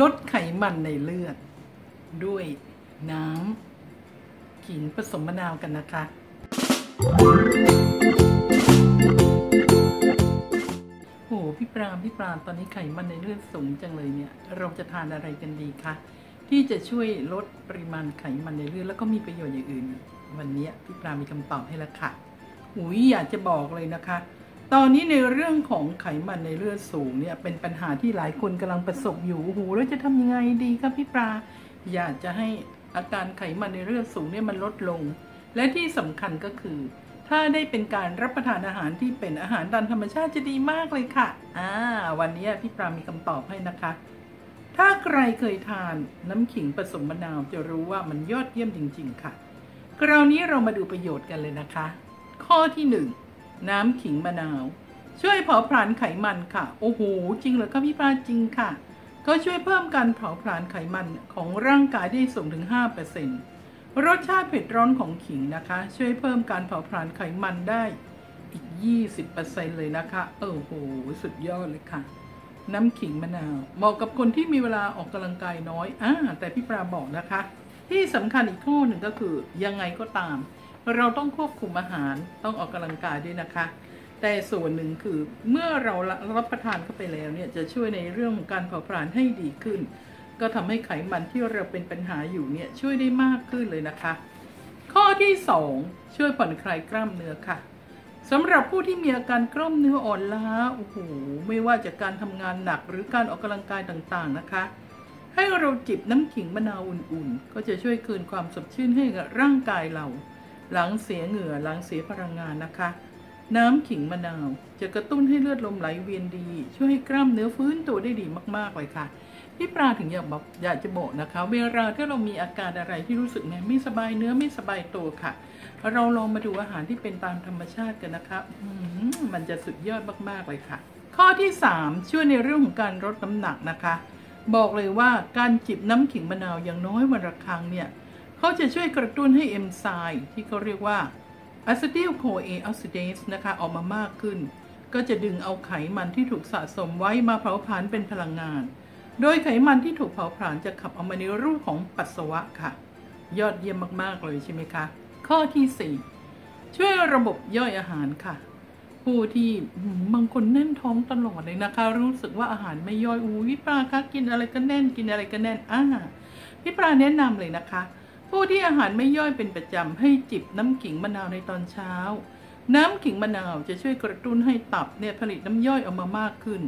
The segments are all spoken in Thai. ลดไขมันในเลือดด้วยน้ำขิงผสมมะนาวกันนะคะโหพี่ปรามตอนนี้ไขมันในเลือดสูงจังเลยเนี่ยเราจะทานอะไรกันดีคะที่จะช่วยลดปริมาณไขมันในเลือดแล้วก็มีประโยชน์อย่างอื่นวันนี้พี่ปรามมีคำตอบให้แล้วค่ะอยากจะบอกเลยนะคะตอนนี้ในเรื่องของไขมันในเลือดสูงเนี่ยเป็นปัญหาที่หลายคนกำลังประสบอยู่แล้วจะทำยังไงดีครับพี่ปลาอยากจะให้อาการไขมันในเลือดสูงเนี่ยมันลดลงและที่สำคัญก็คือถ้าได้เป็นการรับประทานอาหารที่เป็นอาหารตามธรรมชาติจะดีมากเลยค่ะวันนี้พี่ปลามีคำตอบให้นะคะถ้าใครเคยทานน้ำขิงผสมมะนาวจะรู้ว่ามันยอดเยี่ยมจริงๆค่ะคราวนี้เรามาดูประโยชน์กันเลยนะคะข้อที่1น้ำขิงมะนาวช่วยเผาผลาญไขมันค่ะโอ้โหจริงเหรอคะพี่ปลาจริงค่ะก็ช่วยเพิ่มการเผาผลาญไขมันของร่างกายได้สูงถึง 5% รสชาติเผ็ดร้อนของขิงนะคะช่วยเพิ่มการเผาผลาญไขมันได้อีก 20% เลยนะคะโอ้โหสุดยอดเลยค่ะน้ำขิงมะนาวเหมาะกับคนที่มีเวลาออกกำลังกายน้อยแต่พี่ปลาบอกนะคะที่สำคัญอีกข้อหนึ่งก็คือยังไงก็ตามเราต้องควบคุมอาหารต้องออกกำลังกายด้วยนะคะแต่ส่วนหนึ่งคือเมื่อเรารับประทานเข้าไปแล้วเนี่ยจะช่วยในเรื่องของการเผาผลาญให้ดีขึ้นก็ทำให้ไขมันที่เราเป็นปัญหาอยู่เนี่ยช่วยได้มากขึ้นเลยนะคะข้อที่2ช่วยผ่อนคลายกล้ามเนื้อค่ะสำหรับผู้ที่มีอาการกล้ามเนื้ออ่อนล้าโอ้โหไม่ว่าจากการทำงานหนักหรือการออกกำลังกายต่างๆนะคะให้เราจิบน้ำขิงมะนาวอุ่นๆก็จะช่วยคืนความสดชื่นให้กับร่างกายเราหลังเสียเหงื่อหลังเสียพลังงานนะคะน้ำขิงมะนาวจะกระตุ้นให้เลือดลมไหลเวียนดีช่วยให้กล้ามเนื้อฟื้นตัวได้ดีมากๆเลยค่ะพี่ปลาถึงอยากจะบอกนะคะเวลาที่เรามีอาการอะไรที่รู้สึกไม่สบายเนื้อไม่สบายตัวค่ะเราลองมาดูอาหารที่เป็นตามธรรมชาติกันนะคะมันจะสุดยอดมากๆเลยค่ะข้อที่3ช่วยในเรื่องของการลดน้ำหนักนะคะบอกเลยว่าการจิบน้ำขิงมะนาวอย่างน้อยวันละครั้งเนี่ยเขาจะช่วยกระตุ้นให้เอนไซม์ที่เขาเรียกว่าอะซิทิลโคเอออกซิเดสนะคะออกมามากขึ้นก็จะดึงเอาไขมันที่ถูกสะสมไว้มาเผาผลาญเป็นพลังงานโดยไขมันที่ถูกเผาผลาญจะขับออกมาในรูปของปัสสาวะค่ะยอดเยี่ยมมากๆเลยใช่ไหมคะข้อที่4ช่วยระบบย่อยอาหารค่ะผู้ที่บางคนแน่นท้องตลอดเลยนะคะรู้สึกว่าอาหารไม่ย่อยพี่ปลาคะกินอะไรก็แน่นพี่ปลาแนะนำเลยนะคะผู้ที่อาหารไม่ย่อยเป็นประจำให้จิบน้ำขิงมะนาวในตอนเช้าน้ำขิงมะนาวจะช่วยกระตุ้นให้ตับเนี่ยผลิตน้ำย่อยออกมามากขึ้น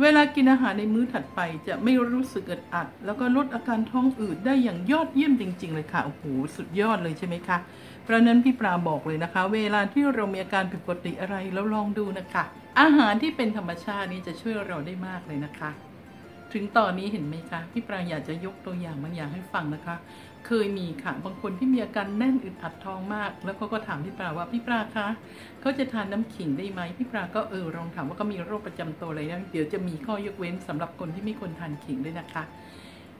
เวลากินอาหารในมื้อถัดไปจะไม่รู้สึกอึดอัดแล้วก็ลดอาการท้องอืดได้อย่างยอดเยี่ยมจริงๆเลยค่ะโอ้โหสุดยอดเลยใช่ไหมคะเพราะนั้นพี่ปลาบอกเลยนะคะเวลาที่เรามีอาการผิดปกติอะไรแล้วลองดูนะคะอาหารที่เป็นธรรมชาตินี้จะช่วยเราได้มากเลยนะคะถึงตอนนี้เห็นไหมคะพี่ปลาอยากจะยกตัวอย่างบางอย่างให้ฟังนะคะเคยมีค่ะบางคนที่มีอาการแน่นอึดอัดท้องมากแล้วก็ถามพี่ปลาว่าพี่ปลาคะเขาจะทานน้ำขิงได้ไหมพี่ปลาก็ลองถามว่าก็มีโรคประจำตัวอะไรนะเดี๋ยวจะมีข้อยกเว้นสำหรับคนที่ไม่ควรทานขิงด้วยนะคะ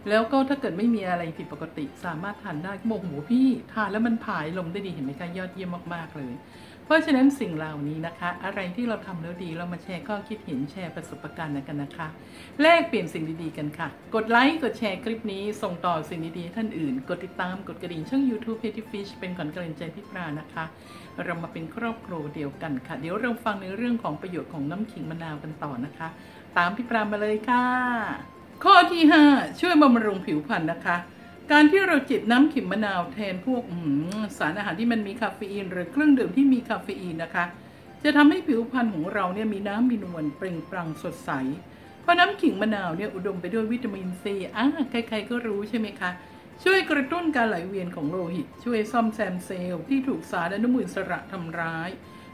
แล้วก็ถ้าเกิดไม่มีอะไรผิดปกติสามารถทานได้โมโหพี่ทานแล้วมันผายลมได้ดีเห็นไหมคะยอดเยี่ยมมากๆเลยเพราะฉะนั้นสิ่งเหล่านี้นะคะอะไรที่เราทำแล้วดีเรามาแชร์ข้อคิดเห็นแชร์ประสบการณ์กันนะคะแลกเปลี่ยนสิ่งดีๆกันค่ะกดไลค์กดแชร์คลิปนี้ส่งต่อสิ่งดีๆท่านอื่นกดติดตามกดกระดิ่งช่อง YouTube Healthy Fish เป็นขวัญกำลังใจพี่ปลานะคะเรามาเป็นครอบครัวเดียวกันค่ะเดี๋ยวเราฟังในเรื่องของประโยชน์ของน้ำขิงมะนาวกันต่อนะคะตามพี่ปลามาเลยค่ะข้อที่5ช่วยบำรุงผิวพรรณนะคะการที่เราจิบน้ำขิงมะนาวแทนพวกสารอาหารที่มันมีคาเฟอีนหรือเครื่องดื่มที่มีคาเฟอีนนะคะจะทำให้ผิวพรรณของเราเนี่ยมีน้ำมีนวลเปล่งปลั่งสดใสเพราะน้ำขิงมะนาวเนี่ยอุดมไปด้วยวิตามินซีใครๆก็รู้ใช่ไหมคะช่วยกระตุ้นการไหลเวียนของโลหิตช่วยซ่อมแซมเซลล์ที่ถูกสารอนุมูลอิสระทำร้าย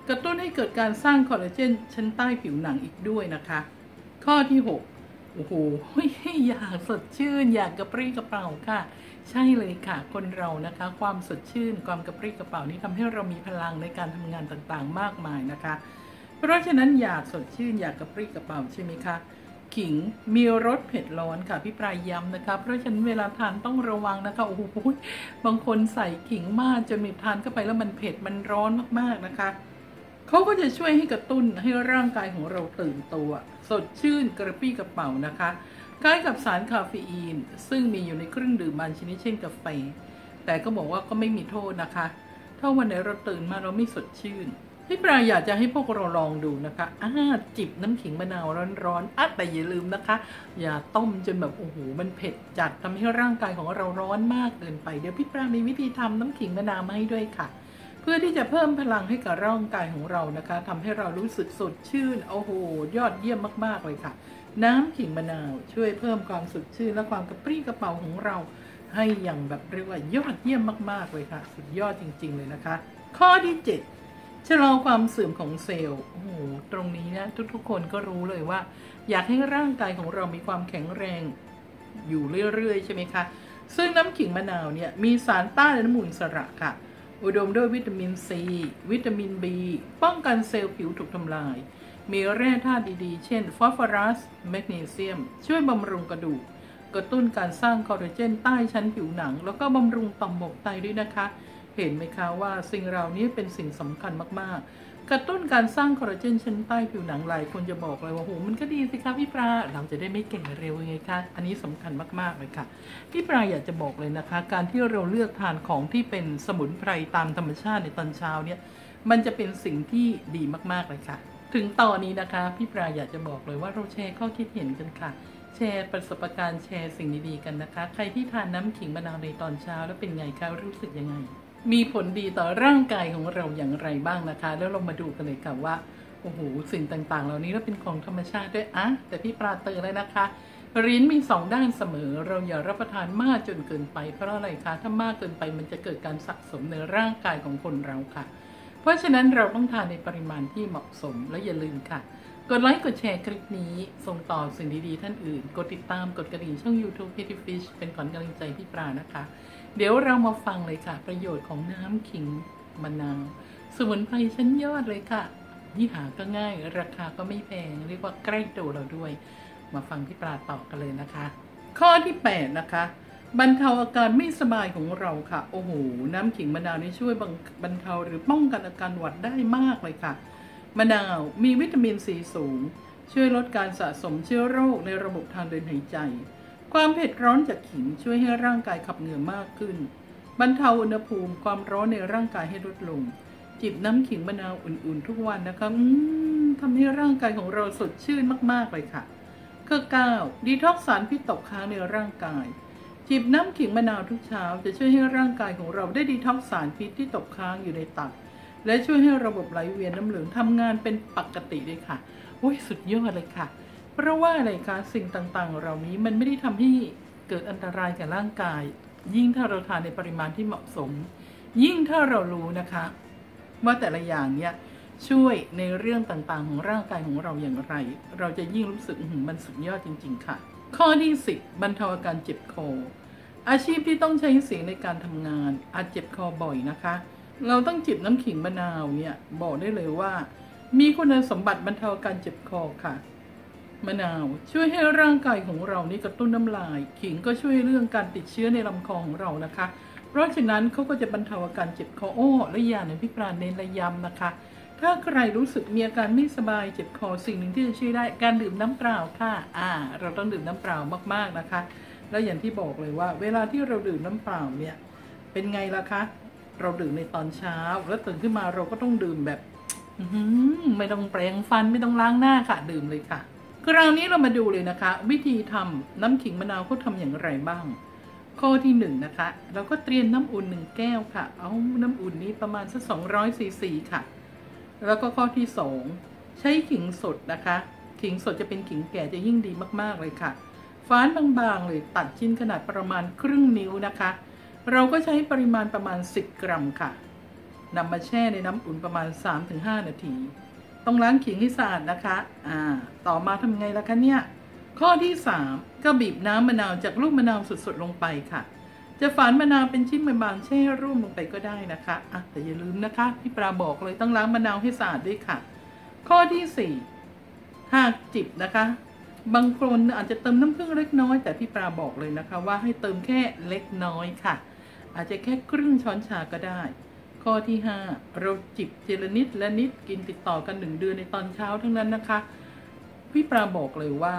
กระตุ้นให้เกิดการสร้างคอลลาเจนชั้นใต้ผิวหนังอีกด้วยนะคะข้อที่6โอ้โหอยากสดชื่นอยากกระปรี้กระเป๋าค่ะใช่เลยค่ะคนเรานะคะความสดชื่นความกระปรี้กระเป๋านี้ทำให้เรามีพลังในการทำงานต่างๆมากมายนะคะเพราะฉะนั้นอยากสดชื่นอยากกระปรี้กระเป๋าใช่ไหมคะขิงมีรสเผ็ดร้อนค่ะพี่ปลาย้ำนะคะเพราะฉะนั้นเวลาทานต้องระวังนะคะโอ้โหบางคนใส่ขิงมากจนมีทานเข้าไปแล้วมันเผ็ดมันร้อนมากๆนะคะเขาก็จะช่วยให้กระตุ้นให้ร่างกายของเราตื่นตัวสดชื่นกระปรี้กระเป๋านะคะค ล้ายกับสารคาเฟอีนซึ่งมีอยู่ในเครื่องดื่มบางชนิดเช่นกาแฟแต่ก็บอกว่าก็ไม่มีโทษนะคะถ้าวันไหนเราตื่นมาเราไม่สดชื่นพี่ปลาอยากจะให้พวกเราลองดูนะคะจิบน้ำขิงมะนาวร้อนๆแต่อย่าลืมนะคะอย่าต้มจนแบบโอ้โหมันเผ็ดจัดทำให้ร่างกายของเราร้อนมากเกินไปเดี๋ยวพี่ปลามีวิธีทำน้ำขิงมะนาวมาให้ด้วยค่ะเพื่อที่จะเพิ่มพลังให้กับร่างกายของเรานะคะทำให้เรารู้สึกสดชื่นโอ้โหยอดเยี่ยมมากๆเลยค่ะน้ำขิงมะนาวช่วยเพิ่มความสดชื่นและความกระปรี้กระเป๋าของเราให้อย่างแบบเรียกว่ายอดเยี่ยมมากๆเลยค่ะสุดยอดจริงๆเลยนะคะข้อที่7ชะลอความเสื่อมของเซลล์โอ้โหตรงนี้นะทุกคนก็รู้เลยว่าอยากให้ร่างกายของเรามีความแข็งแรงอยู่เรื่อยๆใช่ไหมคะซึ่งน้ำขิงมะนาวเนี่ยมีสารต้านอนุมูลอิสระค่ะอุดมด้วยวิตามินซีวิตามินบีป้องกันเซลล์ผิวถูกทำลายมีแร่ธาตุดีๆเช่นฟอสฟอรัสแมกนีเซียมช่วยบำรุงกระดูกกระตุ้นการสร้างคอลลาเจนใต้ชั้นผิวหนังแล้วก็บำรุงต่อมหมวกไตด้วยนะคะเห็นไหมคะว่าสิ่งเหล่านี้เป็นสิ่งสำคัญมากๆกระตุ้นการสร้างคอลลาเจนชั้นใต้ผิวหนังหลายคนจะบอกเลยว่าโหมันก็ดีสิคะพี่ปลาเราจะได้ไม่แก่เร็วไงคะอันนี้สำคัญมากๆเลยค่ะพี่ปลาอยากจะบอกเลยนะคะการที่เราเลือกทานของที่เป็นสมุนไพรตามธรรมชาติในตอนเช้าเนี่ยมันจะเป็นสิ่งที่ดีมากๆเลยค่ะถึงตอนนี้นะคะพี่ปลาอยากจะบอกเลยว่าเราแชร์ข้อคิดเห็นกันค่ะแชร์ประสบการณ์แชร์สิ่งดีๆกันนะคะใครที่ทานน้ำขิงมะนาวในตอนเช้าแล้วเป็นไงคะรู้สึกยังไงมีผลดีต่อร่างกายของเราอย่างไรบ้างนะคะแล้วเรามาดูกันเลยค่ะว่าโอ้โหสิ่งต่างๆเหล่านี้แล้วเป็นของธรรมชาติด้วยแต่พี่ปลาเตือนเลยนะคะลิ้นมีสองด้านเสมอเราอย่ารับประทานมากจนเกินไปเพราะอะไรคะถ้ามากเกินไปมันจะเกิดการสะสมในร่างกายของคนเราค่ะเพราะฉะนั้นเราต้องทานในปริมาณที่เหมาะสมและอย่าลืมค่ะกดไลค์กดแชร์คลิปนี้ส่งต่อสิ่งดีๆท่านอื่นกดติดตามกดกระดิ่งช่อง YouTube Healthy Fish เป็นขวัญกำลังใจพี่ปลานะคะเดี๋ยวเรามาฟังเลยค่ะประโยชน์ของน้ำขิงมะนาวสมุนไพรชั้นยอดเลยค่ะที่หาก็ง่ายราคาก็ไม่แพงเรียกว่าใกล้ตัวเราด้วยมาฟังพี่ปลาต่อกันเลยนะคะข้อที่8นะคะบรรเทาอาการไม่สบายของเราค่ะโอ้โหน้ำขิงมะนาวนี่ช่วยบรรเทาหรือป้องกันอาการหวัดได้มากเลยค่ะมะนาวมีวิตามินซีสูงช่วยลดการสะสมเชื้อโรคในระบบทางเดินหายใจความเผ็ดร้อนจากขิงช่วยให้ร่างกายขับเหงื่อมากขึ้นบรรเทาอุณหภูมิความร้อนในร่างกายให้ลดลงจิบน้ำขิงมะนาวอุ่นๆทุกวันนะคะทำให้ร่างกายของเราสดชื่นมากๆเลยค่ะข้อ 9ดีท็อกซ์สารพิษตกค้างในร่างกายจิบน้ำขิงมะนาวทุกเช้าจะช่วยให้ร่างกายของเราได้ดีท็อกซ์สารพิษที่ตกค้างอยู่ในตับและช่วยให้ระบบไหลเวียนน้ำเหลืองทำงานเป็นปกติเลยค่ะโอ้ยสุดยอดเลยค่ะเพราะว่าอะไรคะสิ่งต่างๆเหล่านี้มันไม่ได้ทำให้เกิดอันตรายกับร่างกายยิ่งถ้าเราทานในปริมาณที่เหมาะสมยิ่งถ้าเรารู้นะคะว่าแต่ละอย่างเนี่ยช่วยในเรื่องต่างๆของร่างกายของเราอย่างไรเราจะยิ่งรู้สึกมันสุดยอดจริงๆค่ะข้อที่10บรรเทาอาการเจ็บคออาชีพที่ต้องใช้เสียงในการทำงานอาจเจ็บคอบ่อยนะคะเราต้องจิบน้ำขิงมะนาวเนี่ยบอกได้เลยว่ามีคุณสมบัติบรรเทาอาการเจ็บคอค่ะมะนาวช่วยให้ร่างกายของเรานี่กระตุ้นน้ำลายขิงก็ช่วยเรื่องการติดเชื้อในลำคอของเรานะคะเพราะฉะนั้นเขาก็จะบรรเทาอาการเจ็บคอและยาในพี่ปลาเน้นระยำนะคะถ้าใครรู้สึกมีอาการไม่สบายเจ็บคอสิ่งหนึ่งที่จะช่วยได้การดื่มน้ำเปล่าค่ะเราต้องดื่มน้ำเปล่ามากๆนะคะแล้วอย่างที่บอกเลยว่าเวลาที่เราดื่มน้ำเปล่าเนี่ยเป็นไงล่ะคะเราดื่มในตอนเช้าแล้วตื่นขึ้นมาเราก็ต้องดื่มแบบไม่ต้องแปรงฟันไม่ต้องล้างหน้าค่ะดื่มเลยค่ะคราวนี้เรามาดูเลยนะคะวิธีทำน้ำขิงมะนาวเขาทำอย่างไรบ้างข้อที่1 นะคะเราก็เตรียมน้ำอุ่น1แก้วค่ะเอาน้ำอุ่นนี้ประมาณสัก200 ซีซีค่ะแล้วก็ข้อที่2ใช้ขิงสดนะคะขิงสดจะเป็นขิงแก่จะยิ่งดีมากๆเลยค่ะฟ้านบางๆเลยตัดชิ้นขนาดประมาณครึ่งนิ้วนะคะเราก็ใช้ปริมาณประมาณ10 กรัมค่ะนำมาแช่ในน้ำอุ่นประมาณ 3-5 นาทีต้องล้างขิงให้สะอาดนะคะต่อมาทำไงล่ะคะเนี่ยข้อที่3ก็บีบน้ำมะนาวจากลูกมะนาวสดๆลงไปค่ะจะฝานมะนาวเป็นชิ้นบางๆแช่ร่วมลงไปก็ได้นะคะแต่อย่าลืมนะคะพี่ปลาบอกเลยต้องล้างมะนาวให้สะอาดด้วยค่ะข้อที่4หากจิบนะคะบางคนอาจจะเติมน้ำผึ้งเล็กน้อยแต่พี่ปลาบอกเลยนะคะว่าให้เติมแค่เล็กน้อยค่ะอาจจะแค่ครึ่งช้อนชาก็ได้ข้อที่5เราจิบทีละนิดละนิดกินติดต่อกัน1 เดือนในตอนเช้าทั้งนั้นนะคะ พี่ปลาบอกเลยว่า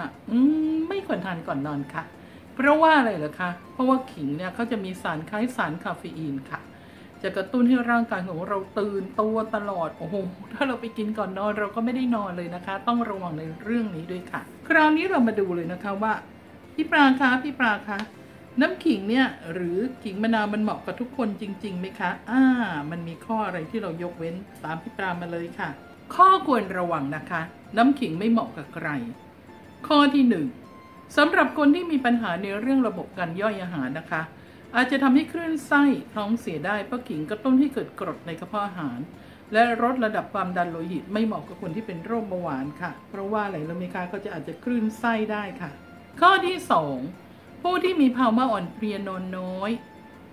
ไม่ควรทานก่อนนอนค่ะเพราะว่าอะไรเหรอคะเพราะว่าขิงเนี่ยเขาจะมีสารคล้ายสารคาเฟอีนค่ะจะกระตุ้นให้ร่างกายของเราตื่นตัวตลอดโอ้โหถ้าเราไปกินก่อนนอนเราก็ไม่ได้นอนเลยนะคะต้องระวังในเรื่องนี้ด้วยค่ะคราวนี้เรามาดูเลยนะคะว่าพี่ปลาคะน้ำขิงเนี่ยหรือขิงมะนาวมันเหมาะกับทุกคนจริงๆไหมคะมันมีข้ออะไรที่เรายกเว้นตามพี่ปลามาเลยค่ะข้อควรระวังนะคะน้ำขิงไม่เหมาะกับใครข้อที่1สำหรับคนที่มีปัญหาในเรื่องระบบการย่อยอาหารนะคะอาจจะทำให้คลื่นไส้ท้องเสียได้เพราะขิงกระตุ้นให้เกิดกรดในกระเพาะอาหารและลดระดับความดันโลหิตไม่เหมาะกับคนที่เป็นโรคเบาหวานค่ะเพราะว่าอะไรรู้ไหมคะก็จะอาจจะคลื่นไส้ได้ค่ะข้อที่2ผู้ที่มีภาวะอ่อนเพลียนอนน้อย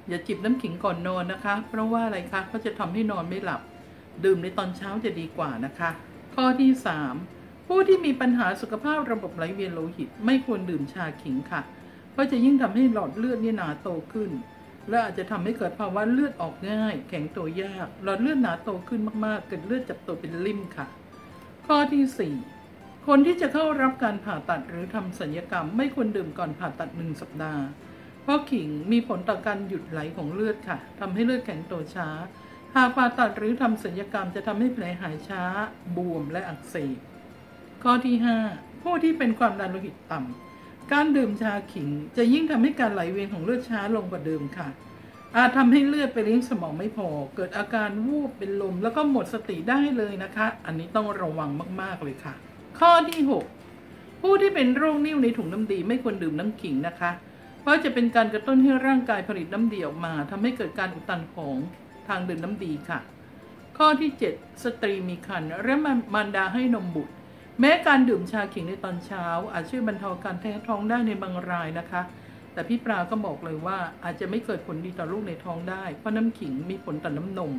อย่าจิบน้ำขิงก่อนนอนนะคะเพราะว่าอะไรคะก็จะทำให้นอนไม่หลับดื่มในตอนเช้าจะดีกว่านะคะข้อที่3ผู้ที่มีปัญหาสุขภาพระบบไหลเวียนโลหิตไม่ควรดื่มชาขิงค่ะเพราะจะยิ่งทำให้หลอดเลือดหนาโตขึ้นและอาจจะทำให้เกิดภาวะเลือดออกง่ายแข็งตัวยากหลอดเลือดหนาโตขึ้นมากๆเกิดเลือดจับตัวเป็นลิ่มค่ะข้อที่4คนที่จะเข้ารับการผ่าตัดหรือทำศัลยกรรมไม่ควรดื่มก่อนผ่าตัด1สัปดาห์เพราะขิงมีผลต่อการหยุดไหลของเลือดค่ะทำให้เลือดแข็งตัวช้าหากผ่าตัดหรือทำศัลยกรรมจะทำให้แผลหายช้าบวมและอักเสบข้อที่5ผู้ที่เป็นความดันโลหิตต่ำการดื่มชาขิงจะยิ่งทำให้การไหลเวียนของเลือดช้าลงกว่าเดิมค่ะอาจทำให้เลือดไปเลี้ยงสมองไม่พอเกิดอาการวูบเป็นลมแล้วก็หมดสติได้เลยนะคะอันนี้ต้องระวังมากๆเลยค่ะข้อที่6ผู้ที่เป็นโรคนิ่วในถุงน้ำดีไม่ควรดื่มน้ำขิงนะคะเพราะจะเป็นการกระตุ้นให้ร่างกายผลิตน้ำดีออกมาทำให้เกิดการอุดตันของทางเดินน้ำดีค่ะข้อที่7สตรีมีครรภ์และมารดาให้นมบุตรแม้การดื่มชาขิงในตอนเช้าอาจช่วยบรรเทาการแพ้ท้องได้ในบางรายนะคะแต่พี่ปลาก็บอกเลยว่าอาจจะไม่เกิดผลดีต่อลูกในท้องได้เพราะน้ำขิงมีผลต่อน้ำนม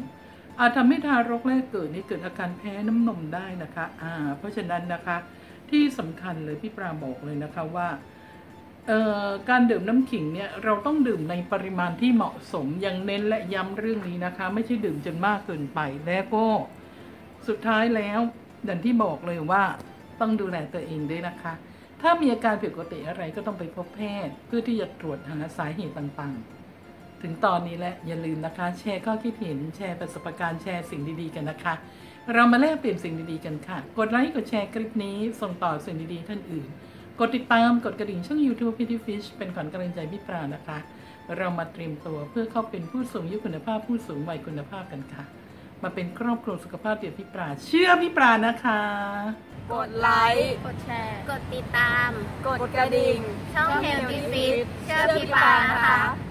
อาจทำให้ทารกแรกเกิดนี่เกิดอาการแพ้น้ำนมได้นะคะเพราะฉะนั้นนะคะที่สำคัญเลยพี่ปลาบอกเลยนะคะว่าการดื่มน้ำขิงเนี่ยเราต้องดื่มในปริมาณที่เหมาะสมยังเน้นและย้ำเรื่องนี้นะคะไม่ใช่ดื่มจนมากเกินไปและก็สุดท้ายแล้วดังที่บอกเลยว่าต้องดูแลตัวเองด้วยนะคะถ้ามีอาการผิดปกติอะไรก็ต้องไปพบแพทย์เพื่อที่จะตรวจหาสาเหตุต่างๆถึงตอนนี้และอย่าลืมนะคะแชร์ข้อคิดเห็นแชร์ประสบการณ์แชร์สิ่งดีๆกันนะคะเรามาแลกเปลี่ยนสิ่งดีๆกันค่ะกดไลค์กดแชร์คลิปนี้ส่งต่อสิ่งดีๆท่านอื่นกดติดตามกดกระดิ่งช่อง YouTube Healthy Fish เป็นขวัญกำลังใจพี่ปลานะคะเรามาเตรียมตัวเพื่อเข้าเป็นผู้สูงอายุคุณภาพผู้สูงวัยคุณภาพกันค่ะมาเป็นครอบครัวสุขภาพเดี่ยวพี่ปลาเชื่อพี่ปลานะคะกดไลค์กดแชร์กดติดตามกดกระดิ่งช่อง Healthy Fish เชื่อพี่ปลานะคะ